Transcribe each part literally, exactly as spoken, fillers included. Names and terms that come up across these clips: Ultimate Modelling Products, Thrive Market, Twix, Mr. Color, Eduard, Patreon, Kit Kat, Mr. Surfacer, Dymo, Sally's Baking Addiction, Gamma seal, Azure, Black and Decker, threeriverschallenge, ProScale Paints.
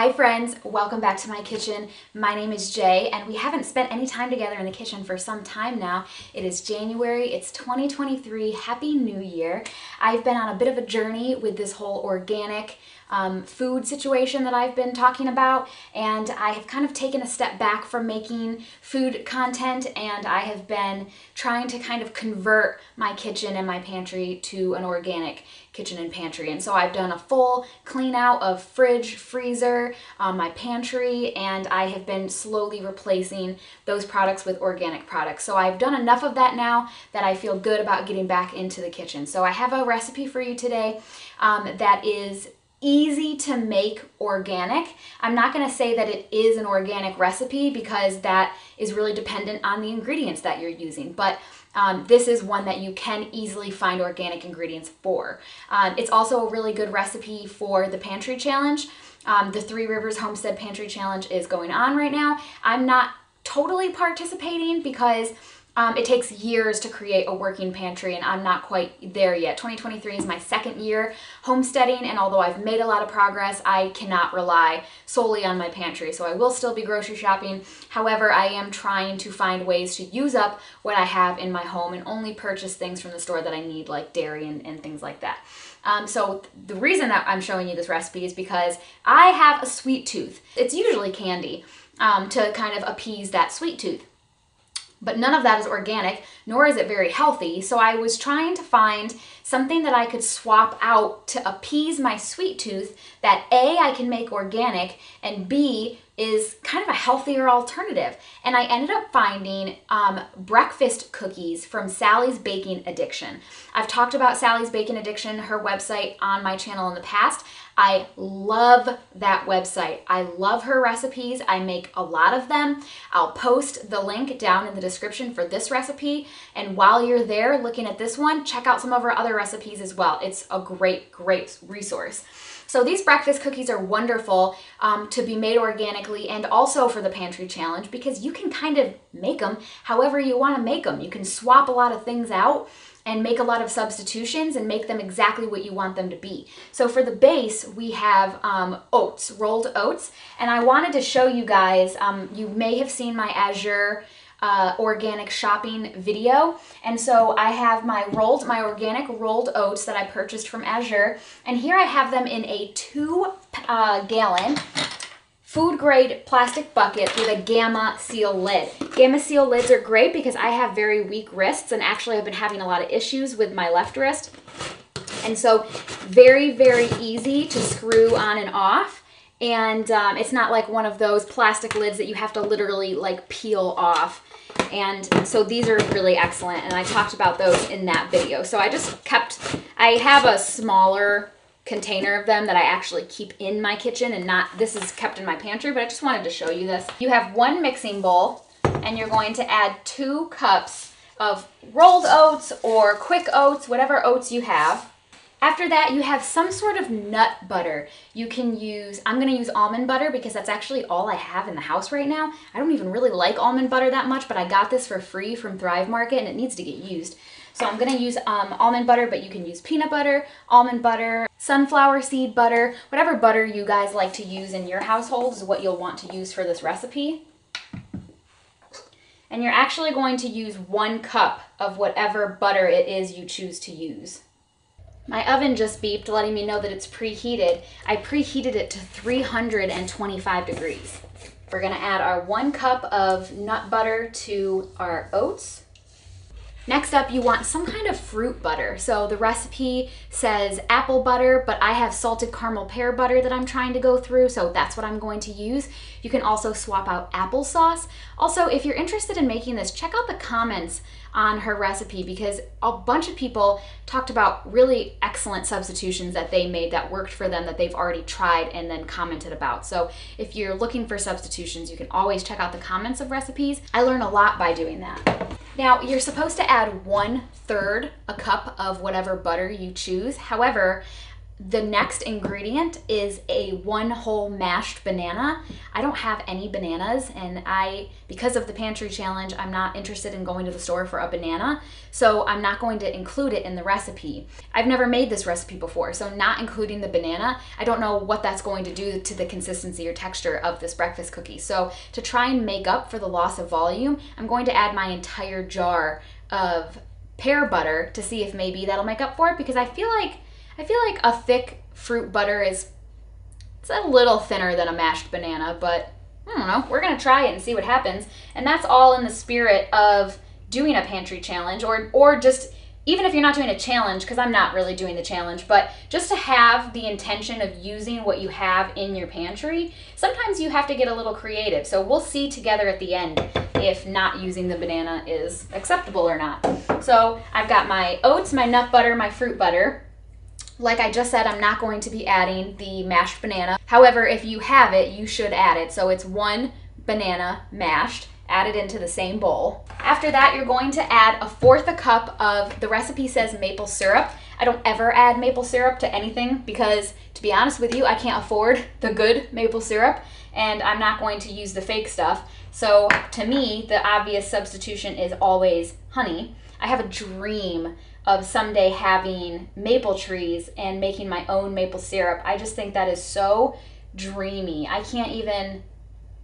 Hi friends, welcome back to my kitchen. My name is Jay and we haven't spent any time together in the kitchen for some time now. It is January, it's twenty twenty-three, Happy New Year. I've been on a bit of a journey with this whole organic um, food situation that I've been talking about, and I have kind of taken a step back from making food content, and I have been trying to kind of convert my kitchen and my pantry to an organic kitchen and pantry. And so I've done a full clean out of fridge, freezer, um, my pantry, and I have been slowly replacing those products with organic products. So I've done enough of that now that I feel good about getting back into the kitchen. So I have a recipe for you today um, that is easy to make organic. I'm not going to say that it is an organic recipe because that is really dependent on the ingredients that you're using, but um, this is one that you can easily find organic ingredients for. Um, it's also a really good recipe for the pantry challenge. Um, the Three Rivers Homestead Pantry Challenge is going on right now. I'm not totally participating because Um, it takes years to create a working pantry, and I'm not quite there yet. twenty twenty-three is my second year homesteading, and although I've made a lot of progress, I cannot rely solely on my pantry. So I will still be grocery shopping. However, I am trying to find ways to use up what I have in my home and only purchase things from the store that I need, like dairy and, and things like that. Um, so the reason that I'm showing you this recipe is because I have a sweet tooth. It's usually candy um, to kind of appease that sweet tooth. But none of that is organic, nor is it very healthy. So I was trying to find something that I could swap out to appease my sweet tooth that A, I can make organic, and B, is kind of a healthier alternative. And I ended up finding um, breakfast cookies from Sally's Baking Addiction. I've talked about Sally's Baking Addiction, her website, on my channel in the past. I love that website. I love her recipes. I make a lot of them. I'll post the link down in the description for this recipe. And while you're there looking at this one, check out some of her other recipes as well. It's a great, great resource. So these breakfast cookies are wonderful um, to be made organically, and also for the pantry challenge, because you can kind of make them however you want to make them. You can swap a lot of things out and make a lot of substitutions and make them exactly what you want them to be. So for the base, we have um, oats, rolled oats. And I wanted to show you guys, um, you may have seen my Azure Uh, organic shopping video. And so I have my rolled, my organic rolled oats that I purchased from Azure. And here I have them in a two uh, gallon food grade plastic bucket with a Gamma seal lid. Gamma seal lids are great because I have very weak wrists, and actually I've been having a lot of issues with my left wrist. And so very, very easy to screw on and off. And um, it's not like one of those plastic lids that you have to literally like peel off. And so these are really excellent, and I talked about those in that video. So I just kept, I have a smaller container of them that I actually keep in my kitchen, and not, this is kept in my pantry, but I just wanted to show you this. You have one mixing bowl, and you're going to add two cups of rolled oats or quick oats, whatever oats you have. After that, you have some sort of nut butter. You can use, I'm gonna use almond butter because that's actually all I have in the house right now. I don't even really like almond butter that much, but I got this for free from Thrive Market, and it needs to get used. So I'm gonna use um, almond butter, but you can use peanut butter, almond butter, sunflower seed butter, whatever butter you guys like to use in your household is what you'll want to use for this recipe. And you're actually going to use one cup of whatever butter it is you choose to use. My oven just beeped, letting me know that it's preheated. I preheated it to three hundred twenty-five degrees. We're gonna add our one cup of nut butter to our oats. Next up, you want some kind of fruit butter. So the recipe says apple butter, but I have salted caramel pear butter that I'm trying to go through, so that's what I'm going to use. You can also swap out applesauce. Also, if you're interested in making this, check out the comments on her recipe, because a bunch of people talked about really excellent substitutions that they made that worked for them, that they've already tried and then commented about. So if you're looking for substitutions, you can always check out the comments of recipes. I learn a lot by doing that. Now, you're supposed to add one third a cup of whatever butter you choose. However, The next ingredient is a one whole mashed banana. I don't have any bananas, and I, because of the pantry challenge, I'm not interested in going to the store for a banana, so I'm not going to include it in the recipe. I've never made this recipe before, so not including the banana, I don't know what that's going to do to the consistency or texture of this breakfast cookie. So to try and make up for the loss of volume, I'm going to add my entire jar of pear butter to see if maybe that'll make up for it, because I feel like I feel like a thick fruit butter is, it's a little thinner than a mashed banana, but I don't know. We're going to try it and see what happens. And that's all in the spirit of doing a pantry challenge, or, or just, even if you're not doing a challenge, because I'm not really doing the challenge, but just to have the intention of using what you have in your pantry, sometimes you have to get a little creative. So we'll see together at the end if not using the banana is acceptable or not. So I've got my oats, my nut butter, my fruit butter. Like I just said, I'm not going to be adding the mashed banana. However, if you have it, you should add it. So it's one banana mashed, added into the same bowl. After that, you're going to add a fourth a cup of, the recipe says maple syrup. I don't ever add maple syrup to anything because, to be honest with you, I can't afford the good maple syrup, and I'm not going to use the fake stuff. So to me, the obvious substitution is always honey. I have a dream of someday having maple trees and making my own maple syrup. I just think that is so dreamy. I can't even,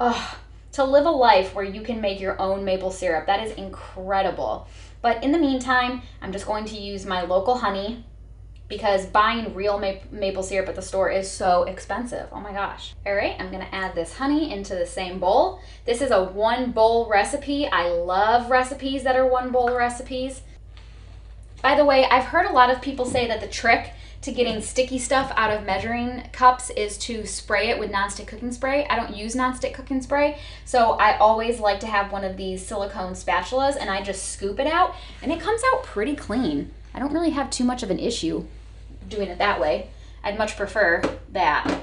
ugh, to live a life where you can make your own maple syrup, that is incredible. But in the meantime, I'm just going to use my local honey, because buying real ma maple syrup at the store is so expensive. Oh my gosh. All right, I'm gonna add this honey into the same bowl. This is a one bowl recipe. I love recipes that are one bowl recipes. By the way, I've heard a lot of people say that the trick to getting sticky stuff out of measuring cups is to spray it with nonstick cooking spray. I don't use nonstick cooking spray, so I always like to have one of these silicone spatulas, and I just scoop it out, and it comes out pretty clean. I don't really have too much of an issue doing it that way. I'd much prefer that.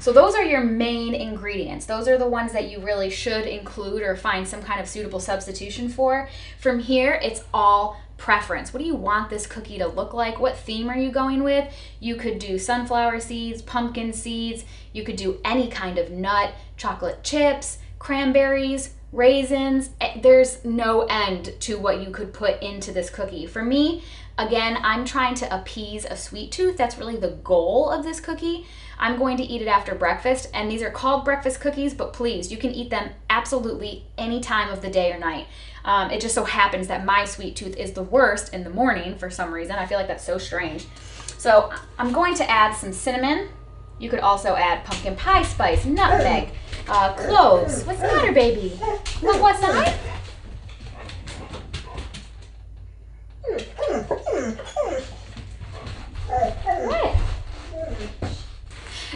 So those are your main ingredients. Those are the ones that you really should include or find some kind of suitable substitution for. From here, it's all preference. What do you want this cookie to look like? What theme are you going with? You could do sunflower seeds, pumpkin seeds, you could do any kind of nut, chocolate chips, cranberries, raisins. There's no end to what you could put into this cookie. For me, again, I'm trying to appease a sweet tooth. That's really the goal of this cookie. I'm going to eat it after breakfast, and these are called breakfast cookies, but please, you can eat them absolutely any time of the day or night. Um, it just so happens that my sweet tooth is the worst in the morning for some reason. I feel like that's so strange. So I'm going to add some cinnamon. You could also add pumpkin pie spice, nutmeg, uh, cloves. What's the matter, baby? What, what's that? What?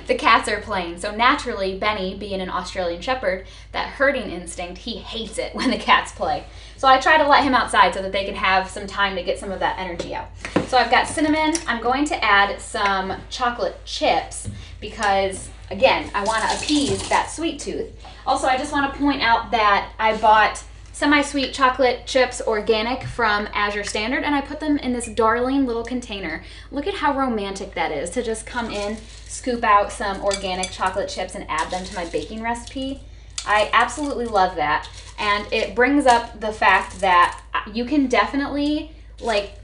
The cats are playing, so naturally Benny, being an Australian Shepherd, that herding instinct, he hates it when the cats play. So I try to let him outside so that they can have some time to get some of that energy out. So I've got cinnamon. I'm going to add some chocolate chips because, again, I want to appease that sweet tooth. Also, I just want to point out that I bought semi-sweet chocolate chips, organic, from Azure Standard, and I put them in this darling little container. Look at how romantic that is, to just come in, scoop out some organic chocolate chips and add them to my baking recipe. I absolutely love that, and it brings up the fact that you can definitely, like,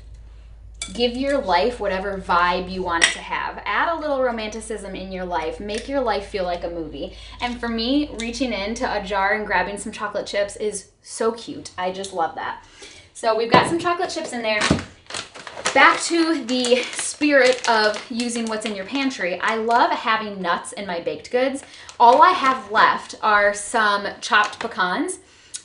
give your life whatever vibe you want it to have. Add a little romanticism in your life. Make your life feel like a movie. And for me, reaching into a jar and grabbing some chocolate chips is so cute. I just love that. So we've got some chocolate chips in there. Back to the spirit of using what's in your pantry. I love having nuts in my baked goods. All I have left are some chopped pecans.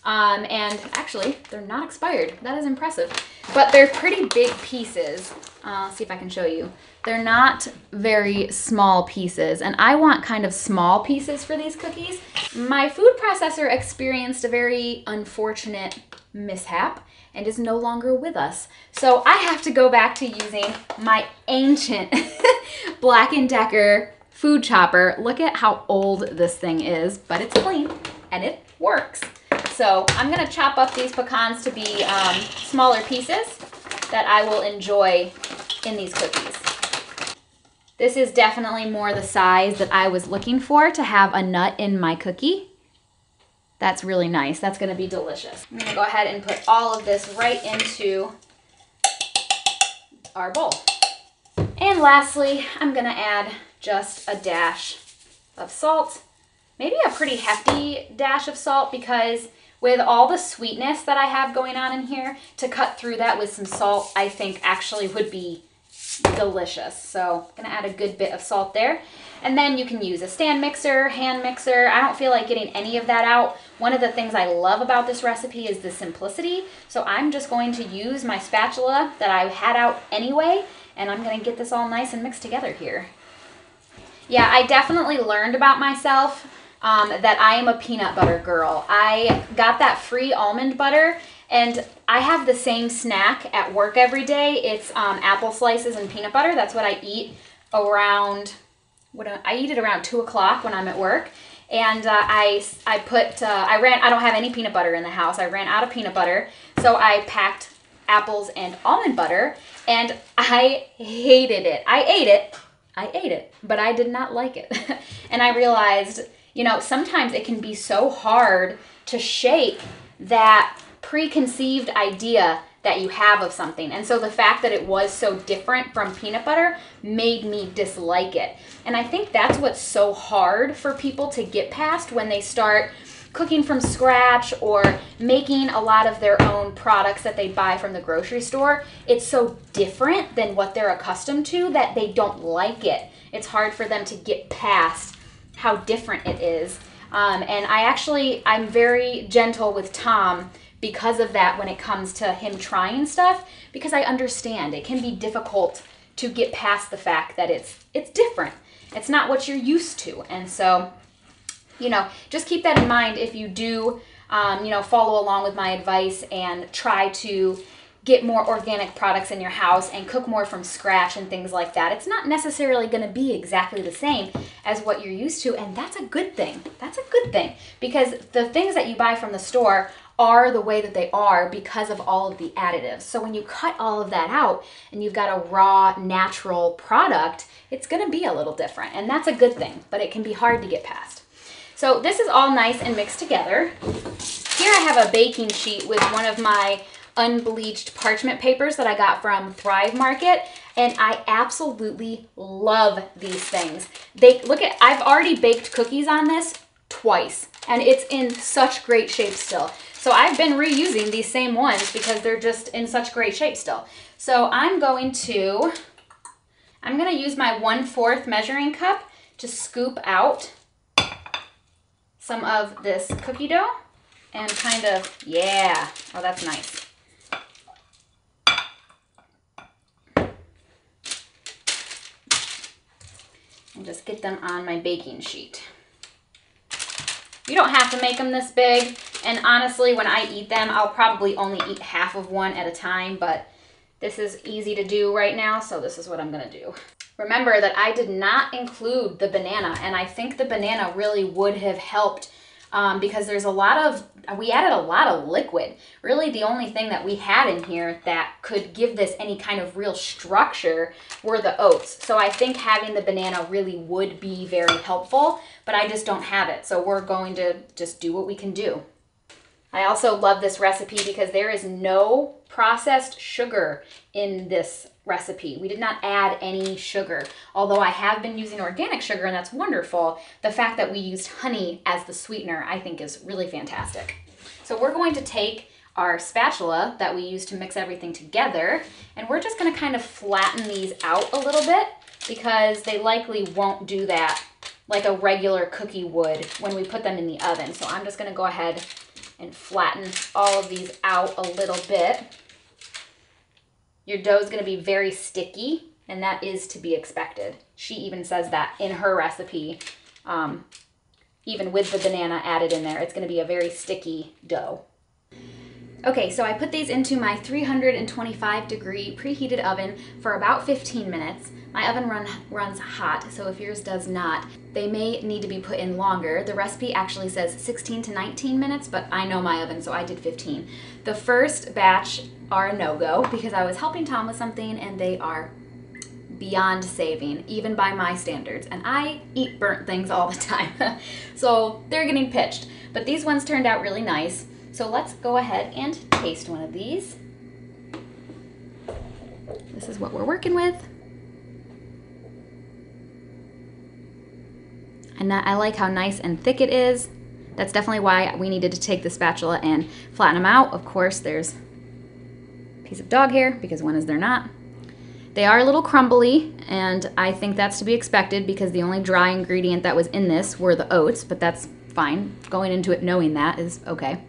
Um, and actually, they're not expired. That is impressive. But they're pretty big pieces. Uh, let's see if I can show you. They're not very small pieces, and I want kind of small pieces for these cookies. My food processor experienced a very unfortunate mishap and is no longer with us. So I have to go back to using my ancient Black and Decker food chopper. Look at how old this thing is, but it's clean and it works. So I'm gonna chop up these pecans to be um, smaller pieces that I will enjoy in these cookies. This is definitely more the size that I was looking for to have a nut in my cookie. That's really nice. That's gonna be delicious. I'm gonna go ahead and put all of this right into our bowl. And lastly, I'm gonna add just a dash of salt. Maybe a pretty hefty dash of salt, because with all the sweetness that I have going on in here, to cut through that with some salt, I think actually would be delicious. So I'm gonna add a good bit of salt there. And then you can use a stand mixer, hand mixer. I don't feel like getting any of that out. One of the things I love about this recipe is the simplicity. So I'm just going to use my spatula that I had out anyway, and I'm gonna get this all nice and mixed together here. Yeah, I definitely learned about myself um, that I am a peanut butter girl. I got that free almond butter, and I have the same snack at work every day. It's um, apple slices and peanut butter. That's what I eat around, what, I eat it around two o'clock when I'm at work. And uh, I, I put, uh, I ran, I don't have any peanut butter in the house. I ran out of peanut butter, so I packed apples and almond butter, and I hated it. I ate it. I ate it, but I did not like it. And I realized, you know, sometimes it can be so hard to shake that preconceived idea that you have of something. And so the fact that it was so different from peanut butter made me dislike it. And I think that's what's so hard for people to get past when they start cooking from scratch or making a lot of their own products that they buy from the grocery store. It's so different than what they're accustomed to that they don't like it. It's hard for them to get past how different it is. Um, and I actually, I'm very gentle with Tom because of that when it comes to him trying stuff, because I understand it can be difficult to get past the fact that it's, it's different. It's not what you're used to. And so, you know, just keep that in mind if you do, um, you know, follow along with my advice and try to get more organic products in your house and cook more from scratch and things like that. It's not necessarily going to be exactly the same as what you're used to, and that's a good thing. That's a good thing, because the things that you buy from the store are the way that they are because of all of the additives. So when you cut all of that out and you've got a raw, natural product, it's going to be a little different, and that's a good thing, but it can be hard to get past. So this is all nice and mixed together. Here I have a baking sheet with one of my unbleached parchment papers that I got from Thrive Market, and I absolutely love these things. They look at, I've already baked cookies on this twice, and it's in such great shape still. So I've been reusing these same ones because they're just in such great shape still. So I'm going to, I'm gonna use my one fourth measuring cup to scoop out some of this cookie dough and kind of, yeah, oh, that's nice. And just get them on my baking sheet. You don't have to make them this big, and honestly, when I eat them, I'll probably only eat half of one at a time, but this is easy to do right now, so this is what I'm gonna do. Remember that I did not include the banana, and I think the banana really would have helped um, because there's a lot of, we added a lot of liquid. Really the only thing that we had in here that could give this any kind of real structure were the oats. So I think having the banana really would be very helpful, but I just don't have it. So we're going to just do what we can do. I also love this recipe because there is no processed sugar in this recipe. We did not add any sugar. Although I have been using organic sugar, and that's wonderful, the fact that we used honey as the sweetener I think is really fantastic. So we're going to take our spatula that we use to mix everything together, and we're just going to kind of flatten these out a little bit because they likely won't do that like a regular cookie would when we put them in the oven. So I'm just going to go ahead and flatten all of these out a little bit. Your dough is going to be very sticky, and that is to be expected. She even says that in her recipe, um, even with the banana added in there, it's going to be a very sticky dough. Okay, so I put these into my three hundred twenty-five degree preheated oven for about fifteen minutes. My oven run, runs hot, so if yours does not, they may need to be put in longer. The recipe actually says sixteen to nineteen minutes, but I know my oven, so I did fifteen. The first batch are a no-go because I was helping Tom with something and they are beyond saving, even by my standards, and I eat burnt things all the time. So they're getting pitched, but these ones turned out really nice. So let's go ahead and taste one of these. This is what we're working with. And that, I like how nice and thick it is. That's definitely why we needed to take the spatula and flatten them out. Of course, there's a piece of dog hair, because when is there not? They are a little crumbly, and I think that's to be expected because the only dry ingredient that was in this were the oats, but that's fine. Going into it knowing that is okay.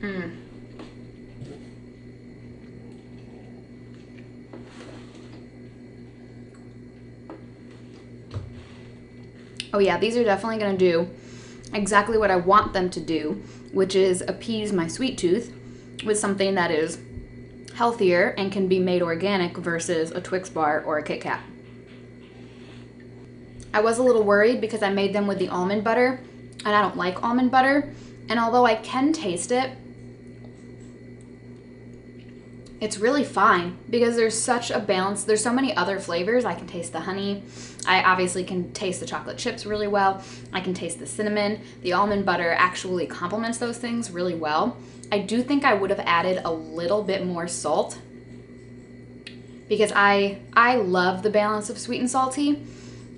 Mm. Oh yeah, these are definitely gonna do exactly what I want them to do, which is appease my sweet tooth with something that is healthier and can be made organic versus a Twix bar or a Kit Kat. I was a little worried because I made them with the almond butter, and I don't like almond butter, and although I can taste it, it's really fine because there's such a balance. There's so many other flavors. I can taste the honey. I obviously can taste the chocolate chips really well. I can taste the cinnamon. The almond butter actually complements those things really well. I do think I would have added a little bit more salt because I, I love the balance of sweet and salty.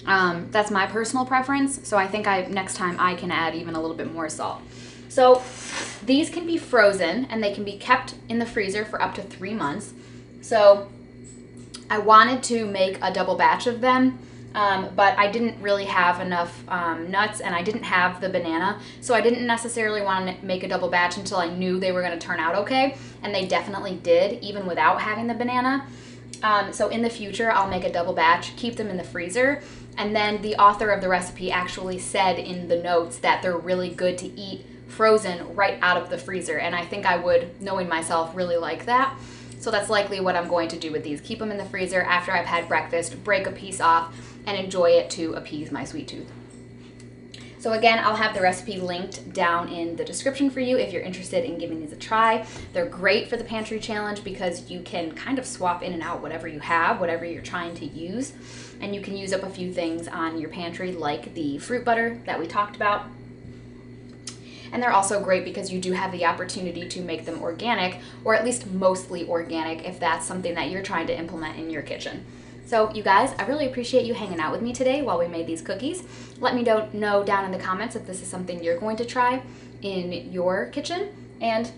Um, that's my personal preference. So I think I next time I can add even a little bit more salt. So these can be frozen and they can be kept in the freezer for up to three months. So I wanted to make a double batch of them, um, but I didn't really have enough um, nuts and I didn't have the banana. So I didn't necessarily want to make a double batch until I knew they were going to turn out okay. And they definitely did, even without having the banana. Um, so in the future, I'll make a double batch, keep them in the freezer. And then the author of the recipe actually said in the notes that they're really good to eat frozen right out of the freezer, and I think I would, knowing myself, really like that. So that's likely what I'm going to do with these. Keep them in the freezer after I've had breakfast, break a piece off, and enjoy it to appease my sweet tooth. So again, I'll have the recipe linked down in the description for you if you're interested in giving these a try. They're great for the pantry challenge because you can kind of swap in and out whatever you have, whatever you're trying to use, and you can use up a few things on your pantry like the fruit butter that we talked about. And they're also great because you do have the opportunity to make them organic, or at least mostly organic, if that's something that you're trying to implement in your kitchen. So you guys, I really appreciate you hanging out with me today while we made these cookies. Let me know down in the comments if this is something you're going to try in your kitchen. And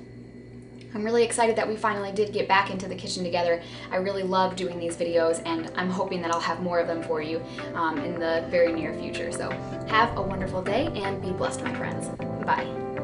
I'm really excited that we finally did get back into the kitchen together. I really love doing these videos, and I'm hoping that I'll have more of them for you um, in the very near future. So have a wonderful day and be blessed, my friends. Bye.